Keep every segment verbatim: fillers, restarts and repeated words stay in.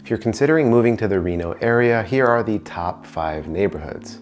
If you're considering moving to the Reno area, here are the top five neighborhoods.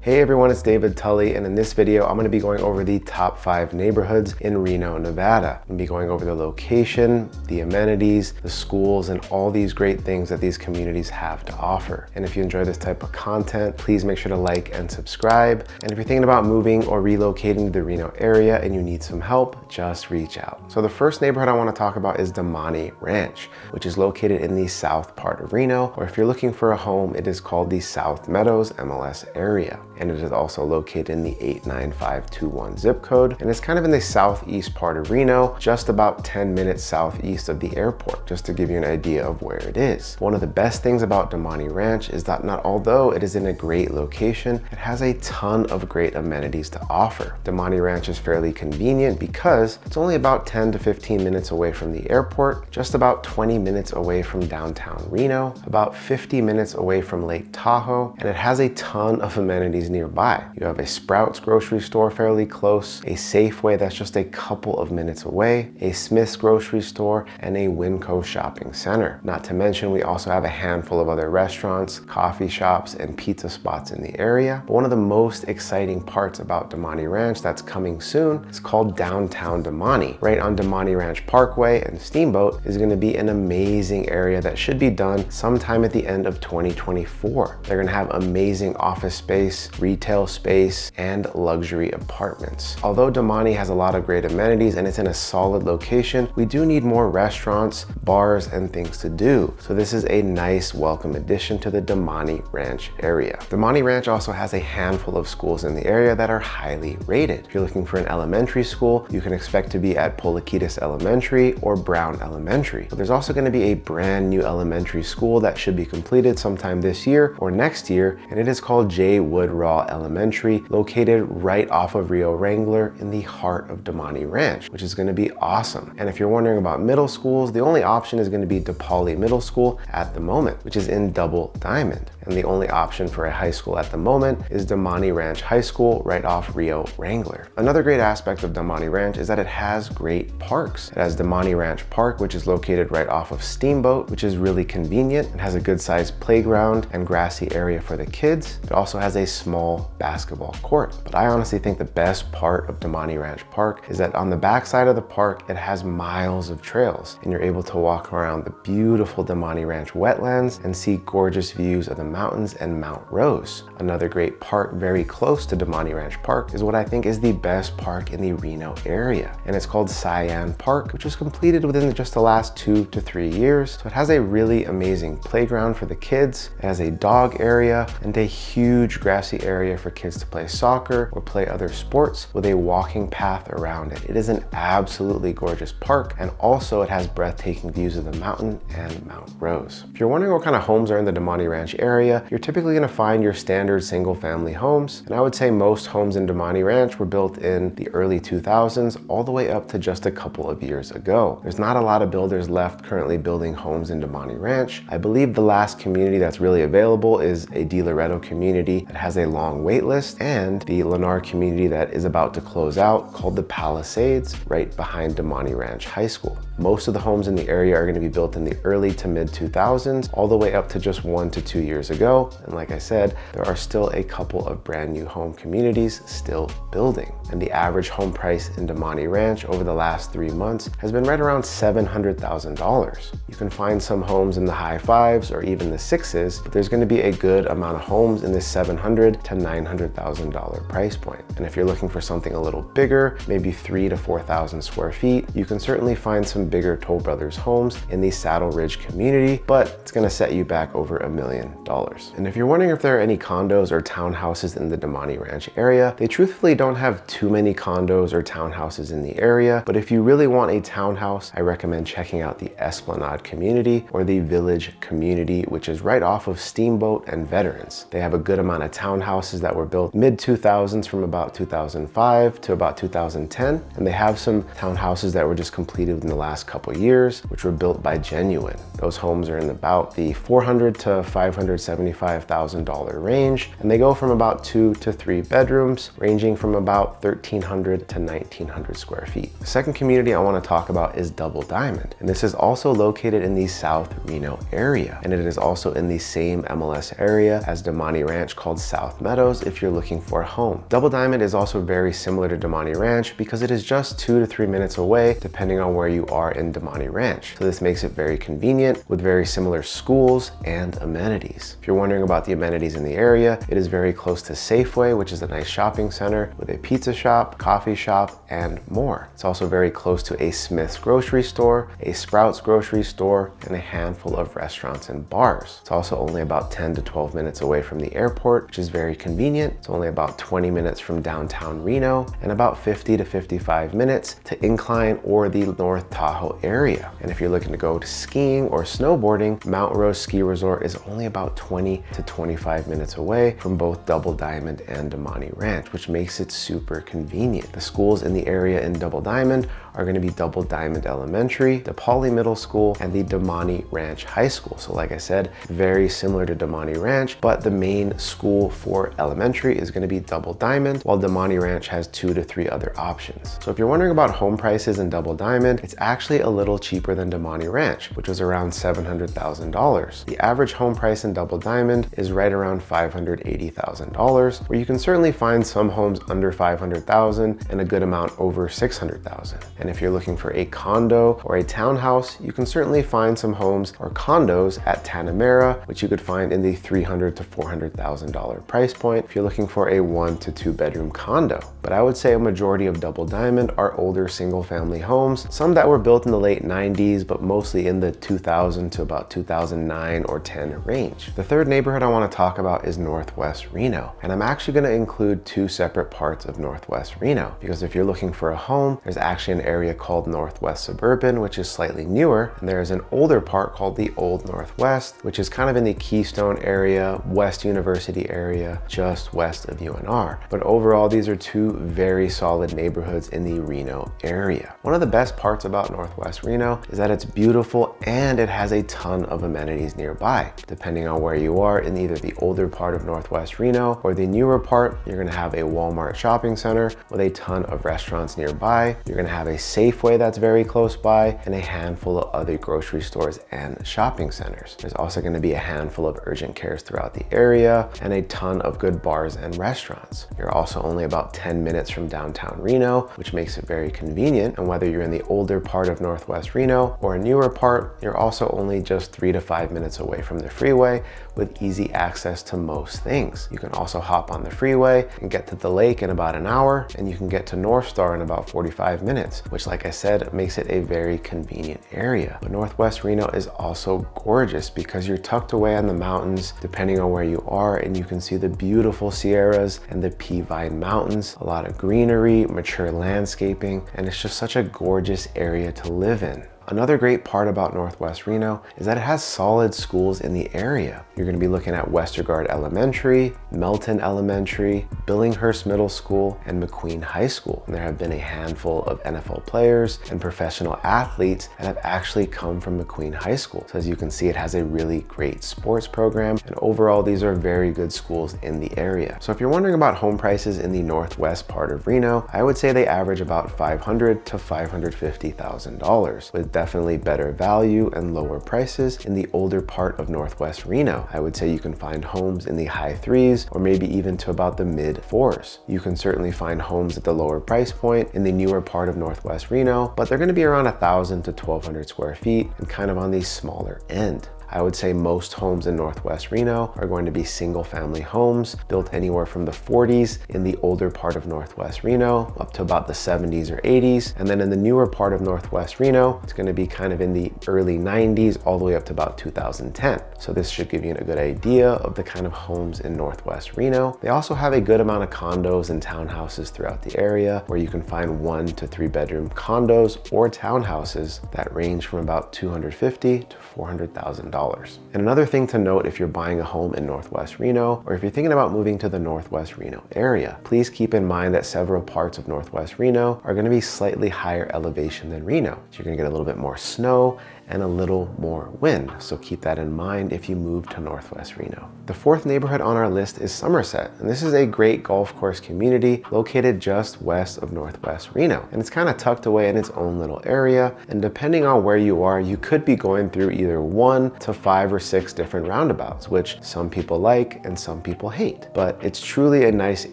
Hey everyone, it's David Tully, and in this video, I'm gonna be going over the top five neighborhoods in Reno, Nevada. I'm gonna be going over the location, the amenities, the schools, and all these great things that these communities have to offer. And if you enjoy this type of content, please make sure to like and subscribe. And if you're thinking about moving or relocating to the Reno area and you need some help, just reach out. So the first neighborhood I wanna talk about is Damonte Ranch, which is located in the south part of Reno, or if you're looking for a home, it is called the South Meadows M L S area. And it is also located in the eight nine five two one zip code. And it's kind of in the southeast part of Reno, just about ten minutes southeast of the airport, just to give you an idea of where it is. One of the best things about Damonte Ranch is that not although it is in a great location, it has a ton of great amenities to offer. Damonte Ranch is fairly convenient because it's only about ten to fifteen minutes away from the airport, just about twenty minutes away from downtown Reno, about fifty minutes away from Lake Tahoe, and it has a ton of amenities nearby. You have a Sprouts grocery store fairly close, a Safeway that's just a couple of minutes away, a Smith's grocery store, and a Winco shopping center. Not to mention, we also have a handful of other restaurants, coffee shops, and pizza spots in the area. But one of the most exciting parts about Damonte Ranch that's coming soon is called Downtown Damonte. Right on Damonte Ranch Parkway and Steamboat is going to be an amazing area that should be done sometime at the end of twenty twenty-four. They're going to have amazing office space, retail space, and luxury apartments. Although Damonte has a lot of great amenities and it's in a solid location, we do need more restaurants, bars, and things to do. So this is a nice welcome addition to the Damonte Ranch area. Damonte Ranch also has a handful of schools in the area that are highly rated. If you're looking for an elementary school, you can expect to be at Poliquitos Elementary or Brown Elementary. But there's also going to be a brand new elementary school that should be completed sometime this year or next year, and it is called J. Wood Elementary, located right off of Rio Wrangler in the heart of Damonte Ranch, which is going to be awesome. And if you're wondering about middle schools, the only option is going to be DePaoli Middle School at the moment, which is in Double Diamond. And the only option for a high school at the moment is Damonte Ranch High School right off Rio Wrangler. Another great aspect of Damonte Ranch is that it has great parks. It has Damonte Ranch Park, which is located right off of Steamboat, which is really convenient. It has a good sized playground and grassy area for the kids. It also has a small basketball court. But I honestly think the best part of Damonte Ranch Park is that on the backside of the park, it has miles of trails, and you're able to walk around the beautiful Damonte Ranch wetlands and see gorgeous views of the mountains and Mount Rose. Another great park very close to Damonte Ranch Park is what I think is the best park in the Reno area, and it's called Cyan Park, which was completed within just the last two to three years. So it has a really amazing playground for the kids. It has a dog area and a huge grassy area area for kids to play soccer or play other sports with a walking path around it. It is an absolutely gorgeous park, and also it has breathtaking views of the mountain and Mount Rose. If you're wondering what kind of homes are in the Damonte Ranch area, you're typically going to find your standard single family homes, and I would say most homes in Damonte Ranch were built in the early two thousands all the way up to just a couple of years ago. There's not a lot of builders left currently building homes in Damonte Ranch. I believe the last community that's really available is a Di Loretto community that has a long long wait list, and the Lennar community that is about to close out called the Palisades right behind Damonte Ranch High School. Most of the homes in the area are going to be built in the early to mid two thousands all the way up to just one to two years ago. And like I said, there are still a couple of brand new home communities still building. And the average home price in Damonte Ranch over the last three months has been right around seven hundred thousand dollars. You can find some homes in the high fives or even the sixes, but there's going to be a good amount of homes in the seven hundred to nine hundred thousand dollars price point. And if you're looking for something a little bigger, maybe three to four thousand square feet, you can certainly find some bigger Toll Brothers homes in the Saddle Ridge community, but it's going to set you back over a million dollars. And if you're wondering if there are any condos or townhouses in the Damonte Ranch area, they truthfully don't have too many condos or townhouses in the area. But if you really want a townhouse, I recommend checking out the Esplanade community or the Village community, which is right off of Steamboat and Veterans. They have a good amount of townhouses houses that were built mid two thousands from about two thousand five to about two thousand ten, and they have some townhouses that were just completed within the last couple years, which were built by Genuine. Those homes are in about the four hundred to five hundred seventy-five thousand dollars range, and they go from about two to three bedrooms, ranging from about thirteen hundred to nineteen hundred square feet. The second community I want to talk about is Double Diamond, and this is also located in the South Reno area, and it is also in the same M L S area as Damonte Ranch, called South Meadows, if you're looking for a home. Double Diamond is also very similar to Damonte Ranch because it is just two to three minutes away, depending on where you are in Damonte Ranch. So this makes it very convenient, with very similar schools and amenities. If you're wondering about the amenities in the area, it is very close to Safeway, which is a nice shopping center with a pizza shop, coffee shop, and more. It's also very close to a Smith's grocery store, a Sprouts grocery store, and a handful of restaurants and bars. It's also only about ten to twelve minutes away from the airport, which is very convenient. It's only about twenty minutes from downtown Reno and about fifty to fifty-five minutes to Incline or the North Tahoe area. And if you're looking to go to skiing or snowboarding, Mount Rose Ski Resort is only about twenty to twenty-five minutes away from both Double Diamond and Damonte Ranch, which makes it super convenient. The schools in the area in Double Diamond are going to be Double Diamond Elementary, DePaoli Middle School, and the Damonte Ranch High School. So like I said, very similar to Damonte Ranch, but the main school for elementary is going to be Double Diamond, while Damonte Ranch has two to three other options. So if you're wondering about home prices in Double Diamond, it's actually a little cheaper than Damonte Ranch, which was around seven hundred thousand dollars. The average home price in Double Diamond is right around five hundred eighty thousand dollars, where you can certainly find some homes under five hundred thousand dollars and a good amount over six hundred thousand dollars. And if you're looking for a condo or a townhouse, you can certainly find some homes or condos at Tanimera, which you could find in the three hundred thousand to four hundred thousand dollars price point if you're looking for a one to two bedroom condo. But I would say a majority of Double Diamond are older single family homes, some that were built in the late nineties, but mostly in the two thousand to about two thousand nine or ten range. The third neighborhood I want to talk about is Northwest Reno. And I'm actually going to include two separate parts of Northwest Reno, because if you're looking for a home, there's actually an area called Northwest Suburban, which is slightly newer, and there is an older part called the Old Northwest, which is kind of in the Keystone area, West University area, just west of U N R. But overall, these are two very solid neighborhoods in the Reno area. One of the best parts about Northwest Reno is that it's beautiful and it has a ton of amenities nearby. Depending on where you are in either the older part of Northwest Reno or the newer part, you're gonna have a Walmart shopping center with a ton of restaurants nearby. You're gonna have a Safeway that's very close by and a handful of other grocery stores and shopping centers. There's also gonna be a handful of urgent cares throughout the area and a ton of good bars and restaurants. You're also only about ten minutes from downtown Reno, which makes it very convenient. And whether you're in the older part of Northwest Reno or a newer part, you're also only just three to five minutes away from the freeway with easy access to most things. You can also hop on the freeway and get to the lake in about an hour, and you can get to North Star in about forty-five minutes, which, like I said, makes it a very convenient area. But Northwest Reno is also gorgeous because you're tucked away on the mountains, depending on where you are, and you can see the beautiful Sierras and the Peavine Mountains, a lot of greenery, mature landscaping, and it's just such a gorgeous area to live in. Another great part about Northwest Reno is that it has solid schools in the area. You're gonna be looking at Westergard Elementary, Melton Elementary, Billinghurst Middle School, and McQueen High School. And there have been a handful of N F L players and professional athletes that have actually come from McQueen High School. So as you can see, it has a really great sports program, and overall, these are very good schools in the area. So if you're wondering about home prices in the Northwest part of Reno, I would say they average about five hundred thousand to five hundred fifty thousand dollars, with definitely better value and lower prices in the older part of Northwest Reno. I would say you can find homes in the high threes or maybe even to about the mid fours. You can certainly find homes at the lower price point in the newer part of Northwest Reno, but they're going to be around one thousand to twelve hundred square feet and kind of on the smaller end. I would say most homes in Northwest Reno are going to be single family homes built anywhere from the forties in the older part of Northwest Reno up to about the seventies or eighties. And then in the newer part of Northwest Reno, it's going to be kind of in the early nineties all the way up to about two thousand ten. So this should give you a good idea of the kind of homes in Northwest Reno. They also have a good amount of condos and townhouses throughout the area, where you can find one to three bedroom condos or townhouses that range from about two hundred fifty thousand to four hundred thousand dollars. And another thing to note if you're buying a home in Northwest Reno, or if you're thinking about moving to the Northwest Reno area, please keep in mind that several parts of Northwest Reno are going to be slightly higher elevation than Reno. So you're going to get a little bit more snow and a little more wind, so keep that in mind if you move to Northwest Reno. The fourth neighborhood on our list is Somersett, and this is a great golf course community located just west of Northwest Reno, and it's kind of tucked away in its own little area, and depending on where you are, you could be going through either one to five or six different roundabouts, which some people like and some people hate, but it's truly a nice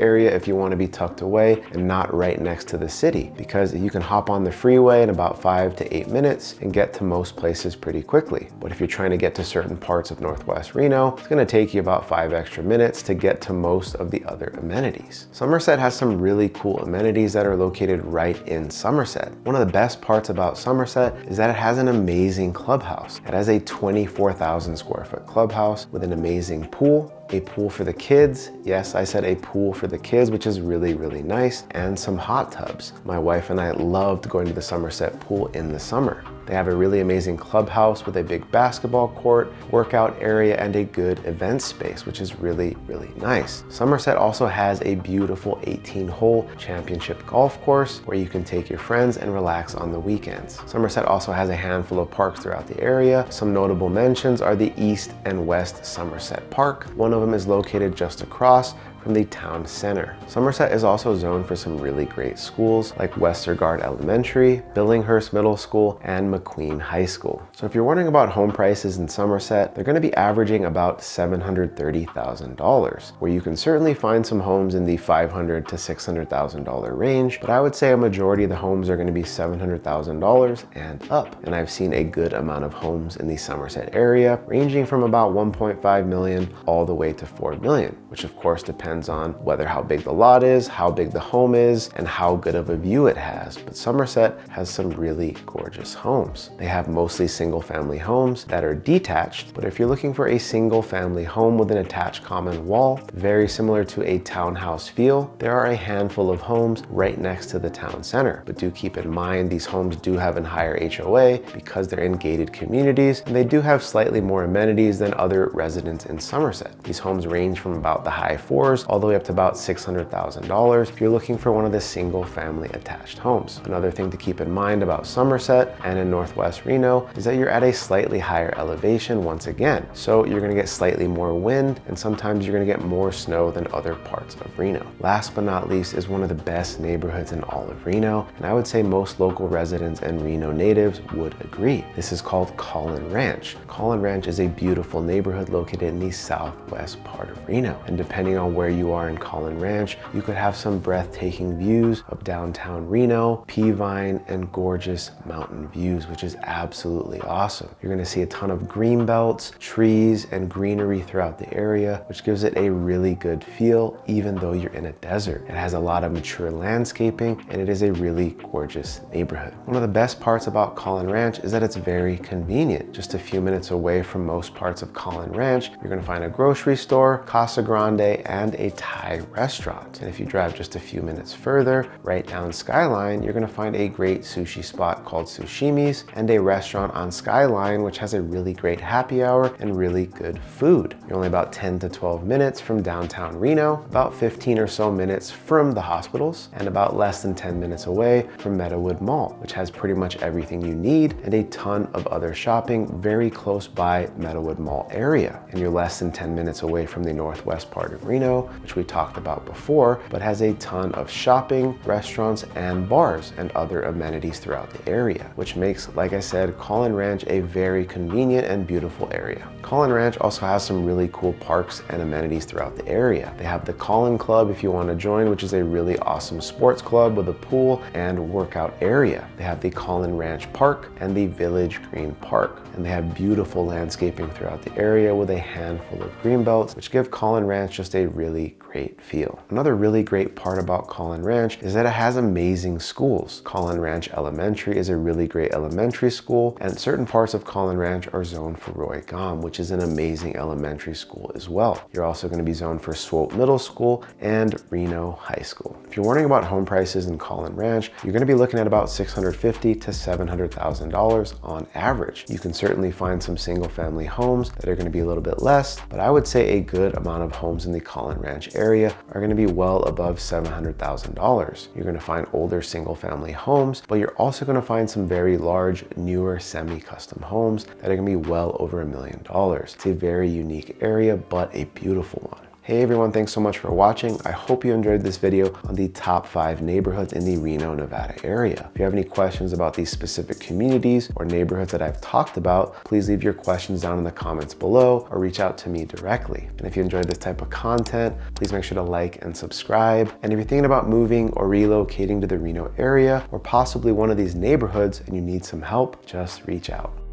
area if you want to be tucked away and not right next to the city, because you can hop on the freeway in about five to eight minutes and get to most places pretty quickly. But if you're trying to get to certain parts of Northwest Reno, it's going to take you about five extra minutes to get to most of the other amenities. Somersett has some really cool amenities that are located right in Somersett. One of the best parts about Somersett is that it has an amazing clubhouse. It has a twenty-four thousand square foot clubhouse with an amazing pool, a pool for the kids. Yes, I said a pool for the kids, which is really, really nice, and some hot tubs. My wife and I loved going to the Somersett pool in the summer. They have a really amazing clubhouse with a big basketball court, workout area, and a good event space, which is really, really nice. Somersett also has a beautiful eighteen hole championship golf course where you can take your friends and relax on the weekends. Somersett also has a handful of parks throughout the area. Some notable mentions are the East and West Somersett Park. One of them is located just across from the town center. Somersett is also zoned for some really great schools like Westergard Elementary, Billinghurst Middle School, and McQueen High School. So if you're wondering about home prices in Somersett, they're going to be averaging about seven hundred thirty thousand dollars, where you can certainly find some homes in the five hundred thousand to six hundred thousand dollars range, but I would say a majority of the homes are going to be seven hundred thousand dollars and up. And I've seen a good amount of homes in the Somersett area, ranging from about one point five million all the way to four million, which of course depends on whether how big the lot is, how big the home is, and how good of a view it has. But Somersett has some really gorgeous homes. They have mostly single family homes that are detached, but if you're looking for a single family home with an attached common wall, very similar to a townhouse feel, there are a handful of homes right next to the town center. But do keep in mind, these homes do have an higher H O A because they're in gated communities, and they do have slightly more amenities than other residents in Somersett. These homes range from about the high fours all the way up to about six hundred thousand dollars if you're looking for one of the single family attached homes. Another thing to keep in mind about Somersett and in Northwest Reno is that you're at a slightly higher elevation once again. So you're gonna get slightly more wind, and sometimes you're gonna get more snow than other parts of Reno. Last but not least is one of the best neighborhoods in all of Reno, and I would say most local residents and Reno natives would agree. This is called Caughlin Ranch. Caughlin Ranch is a beautiful neighborhood located in the southwest part of Reno, and depending on where you are in Caughlin Ranch, you could have some breathtaking views of downtown Reno, Peavine, and gorgeous mountain views, which is absolutely awesome. You're gonna see a ton of green belts, trees, and greenery throughout the area, which gives it a really good feel, even though you're in a desert. It has a lot of mature landscaping, and it is a really gorgeous neighborhood. One of the best parts about Caughlin Ranch is that it's very convenient. Just a few minutes away from most parts of Caughlin Ranch, you're gonna find a grocery store, Casa Grande, and a a Thai restaurant. And if you drive just a few minutes further, right down Skyline, you're gonna find a great sushi spot called Sushimi's and a restaurant on Skyline, which has a really great happy hour and really good food. You're only about ten to twelve minutes from downtown Reno, about fifteen or so minutes from the hospitals, and about less than ten minutes away from Meadowood Mall, which has pretty much everything you need and a ton of other shopping very close by Meadowood Mall area. And you're less than ten minutes away from the northwest part of Reno, which we talked about before, but has a ton of shopping, restaurants, and bars and other amenities throughout the area, which makes, like I said, Caughlin Ranch a very convenient and beautiful area. Caughlin Ranch also has some really cool parks and amenities throughout the area. They have the Caughlin Club if you want to join, which is a really awesome sports club with a pool and workout area. They have the Caughlin Ranch Park and the Village Green Park, and they have beautiful landscaping throughout the area with a handful of green belts, which give Caughlin Ranch just a really great feel. Another really great part about Caughlin Ranch is that it has amazing schools. Caughlin Ranch Elementary is a really great elementary school, and certain parts of Caughlin Ranch are zoned for Roy Gom, which is an amazing elementary school as well. You're also going to be zoned for Swope Middle School and Reno High School. If you're wondering about home prices in Caughlin Ranch, you're going to be looking at about six hundred fifty thousand to seven hundred thousand dollars on average. You can certainly find some single family homes that are going to be a little bit less, but I would say a good amount of homes in the Caughlin Ranch area area are going to be well above seven hundred thousand dollars. You're going to find older single family homes, but you're also going to find some very large, newer semi-custom homes that are going to be well over a million dollars. It's a very unique area, but a beautiful one. Hey everyone, thanks so much for watching. I hope you enjoyed this video on the top five neighborhoods in the Reno, Nevada area. If you have any questions about these specific communities or neighborhoods that I've talked about, please leave your questions down in the comments below or reach out to me directly. And if you enjoyed this type of content, please make sure to like and subscribe. And if you're thinking about moving or relocating to the Reno area or possibly one of these neighborhoods and you need some help, just reach out.